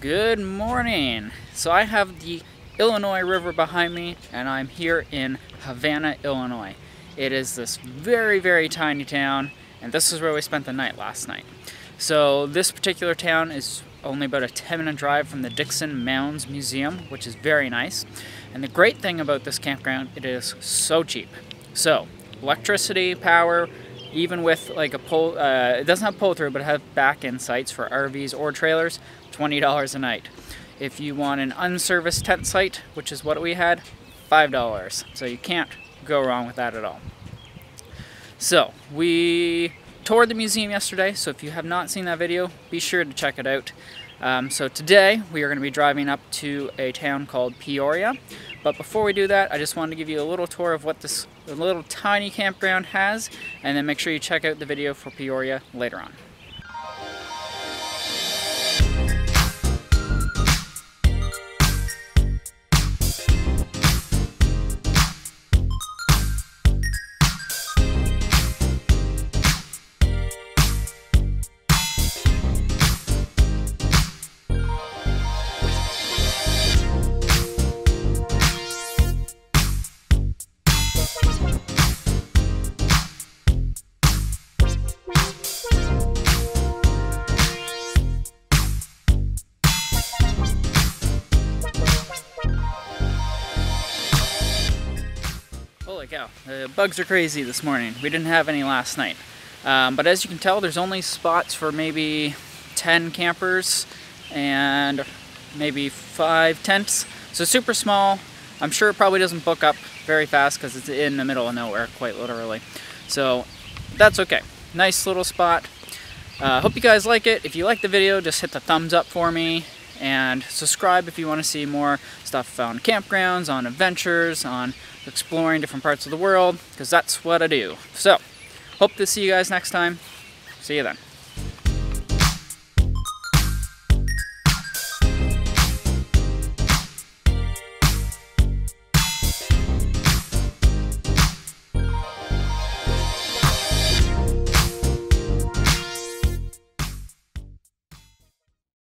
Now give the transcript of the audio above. Good morning. So I have the Illinois River behind me and I'm here in Havana, Illinois. It is this very, very tiny town and this is where we spent the night last night. So this particular town is only about a 10-minute drive from the Dickson Mounds Museum, which is very nice. And the great thing about this campground, it is so cheap. So electricity, power, even with like a pull, it doesn't have pull through, but it has back-end sites for RVs or trailers, $20 a night. If you want an unserviced tent site, which is what we had, $5. So you can't go wrong with that at all. So we toured the museum yesterday, so if you have not seen that video, be sure to check it out. So today we are going to be driving up to a town called Peoria. But before we do that, I just wanted to give you a little tour of what this little tiny campground has, and then make sure you check out the video for Peoria later on. Go. The bugs are crazy this morning. We didn't have any last night. But as you can tell, there's only spots for maybe 10 campers and maybe 5 tents. So super small. I'm sure it probably doesn't book up very fast because it's in the middle of nowhere, quite literally. So that's okay. Nice little spot. Hope you guys like it. If you like the video, just hit the thumbs up for me. And subscribe if you want to see more stuff on campgrounds, on adventures, on exploring different parts of the world, because that's what I do. So, hope to see you guys next time. See you then.